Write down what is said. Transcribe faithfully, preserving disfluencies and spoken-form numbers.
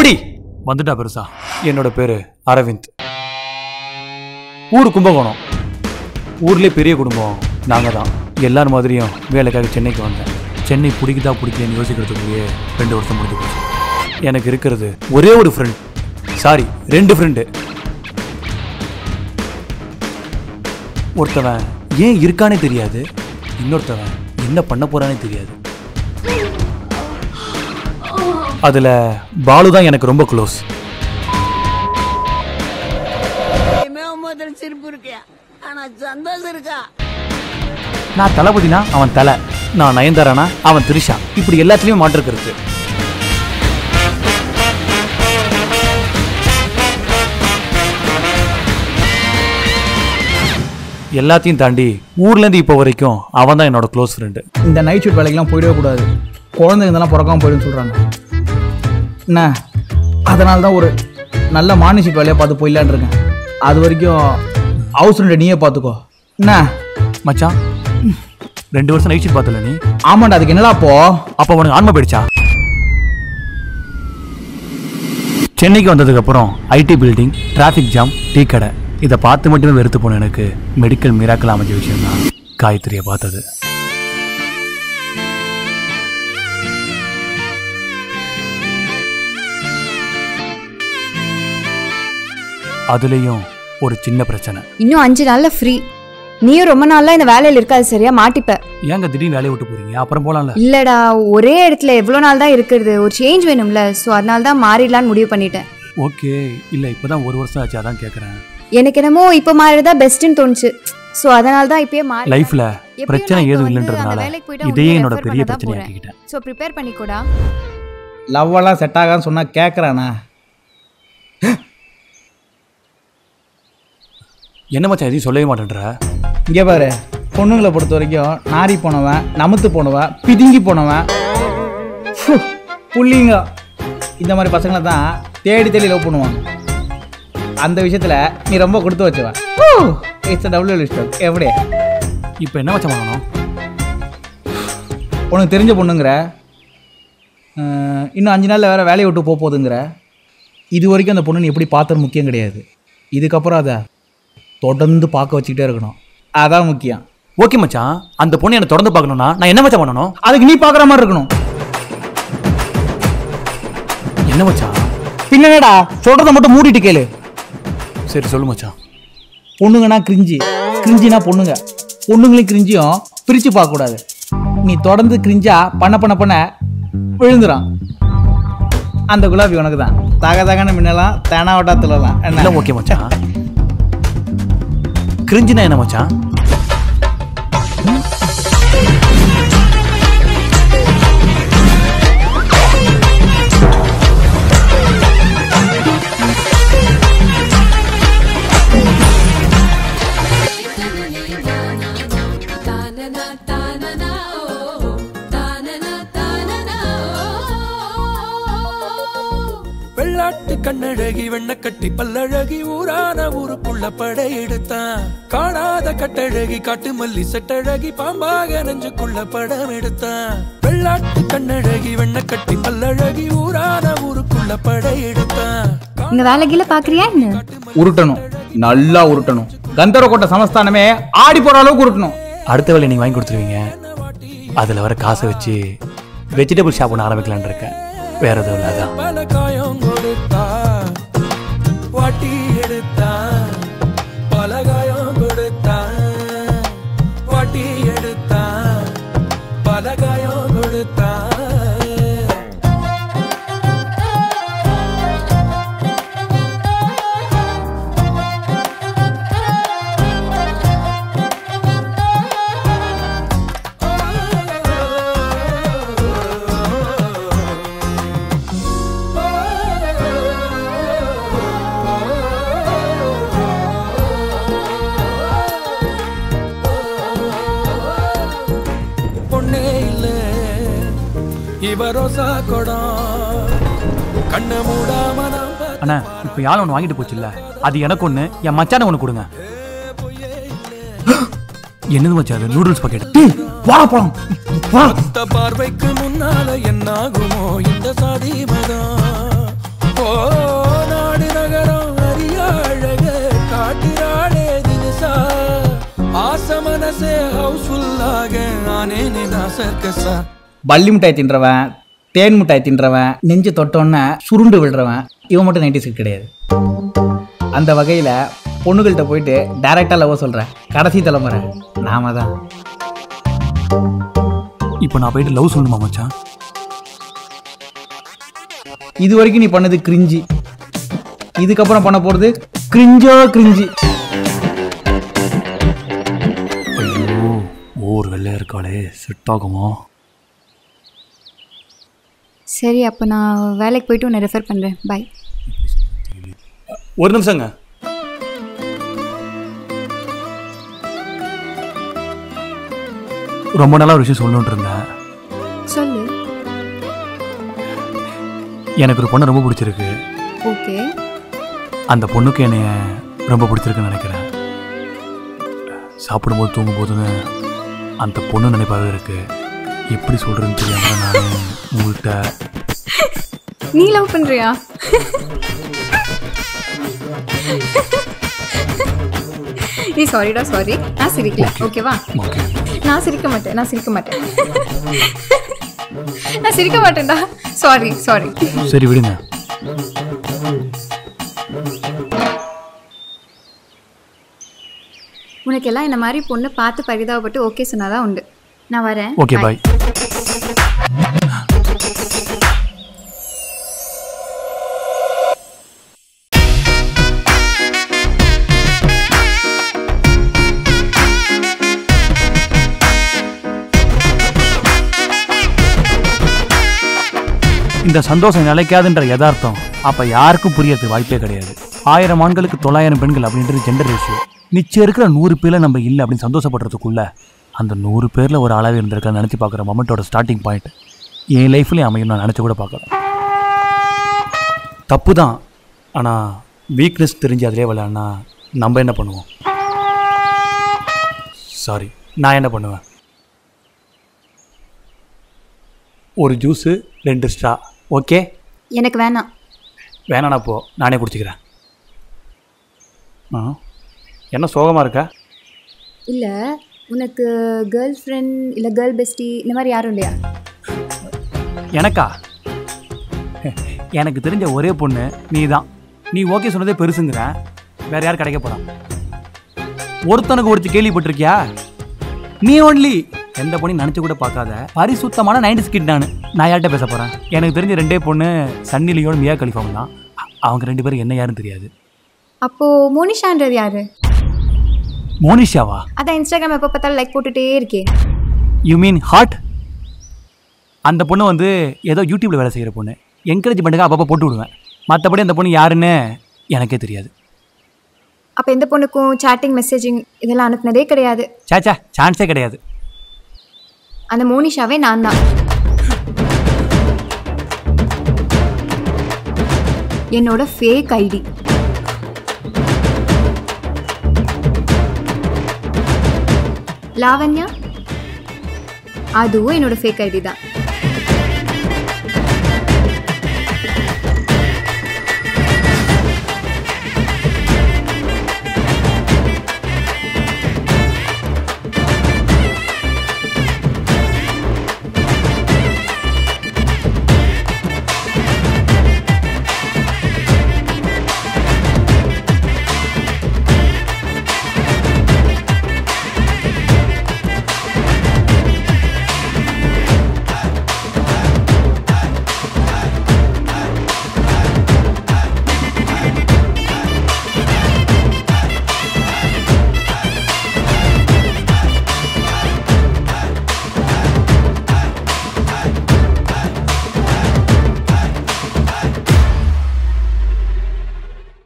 ஓடி வந்துட்டா பெருசா. என்னோட பேரு அரவிந்த். ஊர் கும்பகோணம். ஊர்லேயே பெரிய குடும்பம் நாங்கள் தான். எல்லார் மாதிரியும் வேலைக்காக சென்னைக்கு வந்தேன். சென்னை பிடிக்குதா பிடிக்கலன்னு யோசிக்கிறதுக்குள்ளேயே ரெண்டு வருஷம் முடிஞ்சு போச்சு. எனக்கு இருக்கிறது ஒரே ஒரு ஃப்ரெண்ட், சாரி ரெண்டு ஃப்ரெண்டு. ஒருத்தவன் ஏன் இருக்கானே தெரியாது, இன்னொருத்தவன் என்ன பண்ண போகிறானே தெரியாது. அதில் பாலு தான் எனக்கு ரொம்ப க்ளோஸ். நான் தளபதினா அவன் தலை, நான் நயன்தாரானா அவன் திரிஷா. இப்படி எல்லாத்துலேயும் மாற்று கருத்து. எல்லாத்தையும் தாண்டி ஊர்லேருந்து இப்போ வரைக்கும் அவன் தான் என்னோட க்ளோஸ் ஃப்ரெண்டு. இந்த நைட் ஷூட் வேலைக்கெல்லாம் போயிடவே கூடாது, குழந்தைங்க இதெல்லாம் பிறக்காமல் போயிடுன்னு சொல்கிறாங்க. என்ன அதனால தான் ஒரு நல்ல மார்னிங் ஷூட் வேலையாக பார்த்து போயிடலான் இருக்கேன். அது வரைக்கும் ஹவுஸ் ரெண்டு நீயே பார்த்துக்கோ. என்ன மச்சான் ரெண்டு வருஷம் நைட் ஷூட் பார்த்தல நீ? ஆமாண்டா. அதுக்கு என்னடா அப்போ அப்போ உனக்கு ஆன்மை போயிடுச்சா? சென்னைக்கு வந்ததுக்கப்புறம் IT building, traffic jam, tea கடை இதை பார்த்து மட்டுமே வெறுத்து போன எனக்கு மெடிக்கல் மிராக்கிள் அமைஞ்ச விஷயம் தான் காயத்ரியை பார்த்தது. அதுலேயும் ஒரு சின்ன பிரச்சனை. இன்னும் அஞ்சு நாளில் ஃப்ரீ. நீயும் ரொம்ப நாளா இந்த வேலையில் இருக்காது, சரியா மாட்டிப்ப. ஏங்க திடீர்னு வேலையை விட்டு போறீங்க? அப்புறம் போலாம்ல. இல்லடா, ஒரே இடத்துல எவ்வளோ நாள் தான் இருக்கிறது, ஒரு சேஞ்ச் வேணும்ல. ஸோ அதனால தான் மாறிடலான்னு முடிவு பண்ணிட்டேன். ஓகே. இல்லை இப்போதான் ஒரு வருஷம் ஆச்சு, அதான் கேட்குறேன். எனக்கு என்னமோ இப்போ மாறிடுதா பெஸ்ட்னு தோணுச்சு. ஸோ அதனால தான் இப்பயே மாறி லைஃப்ல பிரச்சனை ஏதும் இல்லைன்றதுனால இதையே என்னோட பெரிய பிரச்சனையா ஆக்கிட்டேன். ஸோ ப்ரிப்பேர் பண்ணிக்கோடா. லவ்வெல்லாம் செட் ஆகான்னு சொன்னா கேட்குறானா? என்ன மச்சான் எதையும் சொல்லவே மாட்டேன்ற? இங்கே பாரு, பொண்ணுங்களை பொறுத்த வரைக்கும் நாரி போனவன், நமுத்து போனவன், பிதுங்கி போனவன், புள்ளிங்க இந்த மாதிரி பசங்களை தான் தேடி தேடி லவ் பண்ணுவாங்க. அந்த விஷயத்தில் நீ ரொம்ப கொடுத்து வச்சுவேன். It's double list. எப்படியே இப்போ என்ன மச்சான் பண்ணணும்? உனக்கு தெரிஞ்ச பொண்ணுங்கிற, இன்னும் அஞ்சு நாளில் வேறு வேலையை விட்டு போக போகுதுங்கிற, இது வரைக்கும் அந்த பொண்ணு நீ எப்படி பார்த்தது முக்கியம் கிடையாது. இதுக்கப்புறம் அதை தொடர்ந்து பார்க்க வச்சுக்கிட்டே இருக்கணும், அதான் முக்கியம். ஓகே மச்சான். அந்த பொண்ணு என்ன தொடர்ந்து பார்க்கணும்னா நான் என்ன மச்சான் பண்ணணும்? அதுக்கு நீ பார்க்குற மாதிரி இருக்கணும். என்ன மச்சான் பின்னடா சொல்கிறத மட்டும் மூடிட்டு கேளு. சரி சொல்லு மச்சான். பொண்ணுங்கன்னா கிரிஞ்சி, கிரிஞ்சினா பொண்ணுங்க. பொண்ணுங்களையும் கிரிஞ்சியும் பிரித்து பார்க்கக்கூடாது. நீ தொடர்ந்து கிரிஞ்சா பண்ண பண்ண பண்ண விழுந்துடும். அந்த குலாபி உனக்கு தான். தக தகன மின்னலாம், தேனாவட்டா துள்ளலாம். என்ன ஓகே மச்சான். கிரிஞ்சினா என்ன மச்சான்? கண்ணழகி வெண்ண கட்டி பல்லழகி ஊரான ஊருக்குள்ள படை எடுத்தான். காணாத கட்டழகி காட்டு மல்லி சட்டழகி பாம்பாக நெஞ்சுக்குள்ள படம் எடுத்தான். வெள்ளாட்டு கண்ணழகி வெண்ண கட்டி பல்லழகி ஊரான ஊருக்குள்ள படை எடுத்தான். இந்த வேலைகளை பாக்குறியா? உருட்டணும், நல்லா உருட்டணும். கந்தரக்கோட்டை சமஸ்தானமே ஆடி போற அளவுக்கு உருட்டணும். அடுத்த வேலை நீங்க வாங்கி கொடுத்துருவீங்க. அதுல வர காசை வச்சு வெஜிடபிள் ஷாப் ஒன்று ஆரம்பிக்கலான்னு இருக்கேன். வேற எதுவும் இல்லாதான் வாட்டி எடுத்தா பலகாயம் கொடுத்தா, வாட்டி எடுத்தா பலகாயம் கொடுத்தா. அண்ணா இப்போ யாரும் ஒன்று வாங்கிட்டு போச்சுல்ல, அது எனக்கு ஒன்று, என் மச்சான ஒன்று கொடுங்க. என்னது மச்சான் அது? Noodles packet. வா போலாம். பார்வைக்கு முன்னால என்னாகுமோ இந்த சாதி மதம். பள்ளி முட்டாய் தின்றவன், தேன் முட்டாய் தின்றவன், நெஞ்சு தொட்டோன்னு சுருண்டு விழுறவன் இவன் மட்டும் நைன்டி சிக்ஸ் கிடையாது. அந்த வகையில் பொண்ணுகள்கிட்ட போயிட்டு டைரக்டாக லவ் சொல்கிறேன், கடைசி தலைமுறை நாம தான். இப்போ நான் போயிட்டு லவ் சொல்லணுமா மச்சான்? இது வரைக்கும் நீ பண்ணது கிரிஞ்சி, இதுக்கப்புறம் பண்ண போகிறது கிரிஞ்சோ கிரிஞ்சி. வெள்ளையா இருக்காளே, செட் ஆகுமா? சரி, அப்போ நான் வேலைக்கு போயிட்டு உன்னை ரெஃபர் பண்ணுறேன். பாய். ஒரு நிமிஷங்க, ரொம்ப நாளாக ஒரு விஷயம் சொல்லணும்னு இருந்தேன். சொல்லு. எனக்கு ஒரு பொண்ணு ரொம்ப பிடிச்சிருக்கு. ஓகே. அந்த பொண்ணுக்கு என்னை ரொம்ப பிடிச்சிருக்குன்னு நினைக்கிறேன். சாப்பிடும்போது தூங்கும் போதுன்னு அந்த பொண்ணு நினைப்பாவே இருக்கு. எப்படி சொல்றேன்னு தெரியல. நான் உங்கள்கிட்ட நீ லவ் பண்றியா? நீ சாரிடா, சாரி. நான் சிரிக்கல, ஓகேவா? ஓகே. நான் சிரிக்க மாட்டேன், நான் சிரிக்க மாட்டேன், நான் சிரிக்க மாட்டேன்டா. Sorry sorry. சரி விடுங்க. உனக்கெல்லாம் இந்த மாதிரி பொண்ணு பார்த்து பரிதாபப்பட்டு ஓகே சொன்னாதான் உண்டு. நான் வரேன். Okay bye. இந்த சந்தோஷம் நிலைக்காதுன்ற யதார்த்தம் அப்ப யாருக்கும் புரியறது வாய்ப்பே கிடையாது. ஆயிரம் ஆண்களுக்கு தொள்ளாயிரம் பெண்கள் அப்படின்றது ஜெண்டர் ரேஷியோ. நிச்சயம் இருக்கிற நூறு பேரில் நம்ம இல்லை அப்படின்னு சந்தோஷப்படுறதுக்குள்ள அந்த நூறு பேரில் ஒரு அளவு இருந்திருக்கான்னு நினச்சி பார்க்குற மொமெண்ட்டோட ஸ்டார்டிங் பாயிண்ட் என் லைஃப்லேயும் அமையும் நான் நினச்சி கூட பார்க்கல. தப்பு தான், ஆனால் வீக்னஸ் தெரிஞ்சு அதிலே விளையாடுனா நம்ம என்ன பண்ணுவோம்? சாரி, நான் என்ன பண்ணுவேன்? ஒரு ஜூஸு, ரெண்டு ஸ்ட்ரா. ஓகே. எனக்கு வேணாம். வேணாண்ணா, போ, நானே குடிச்சிக்கிறேன். ஆ, என்ன சோகமாக இருக்கா? இல்லை, உனக்கு கேர்ள் ஃப்ரெண்ட் இல்லை கேர்ள் பெஸ்டி இந்த மாதிரி யாரும் இல்லையா? எனக்கா? எனக்கு தெரிஞ்ச ஒரே பொண்ணு நீ தான். நீ ஓகே சொன்னதே பெருசுங்கிற, வேறு யார் கிடைக்க போகிறான்? ஒருத்தனுக்கு ஒருத்தி கேள்விப்பட்டிருக்கியா? நீ ஒன்லி. எந்த பொண்ணையும் நினச்சி கூட பார்க்காத பரிசுத்தமான நைன்டிஸ் கிட் நான். நான் யார்கிட்ட பேச போகிறேன்? எனக்கு தெரிஞ்ச ரெண்டே பொண்ணு சன்னி லியோன், மியா கலிஃபாவும் தான். அவங்க ரெண்டு பேரும் என்ன யாருன்னு தெரியாது. அப்போது மோனிஷான்றது யாரு? மோனிஷாவா? அதான் இன்ஸ்டாகிராம் எப்போ பார்த்தாலும் லைக் போட்டுட்டே இருக்கே. You mean heart? அந்த பொண்ணு வந்து ஏதோ யூடியூப்பில் வேலை செய்கிற பொண்ணு. என்கரேஜ்மெண்ட்டுக்காக அப்பப்போ போட்டு விடுவேன். மற்றபடி அந்த பொண்ணு யாருன்னு எனக்கே தெரியாது. அப்போ எந்த பொண்ணுக்கும் சாட்டிங், மெசேஜிங் இதெல்லாம் அனுப்புனதே கிடையாது? சாச்சா, சான்ஸே கிடையாது. அந்த மோனிஷாவே நான் தான். என்னோட ஃபேக் ஐடி. லாவண்யா, அதுவும் என்னோட ஃபேக் ஐடி தான்.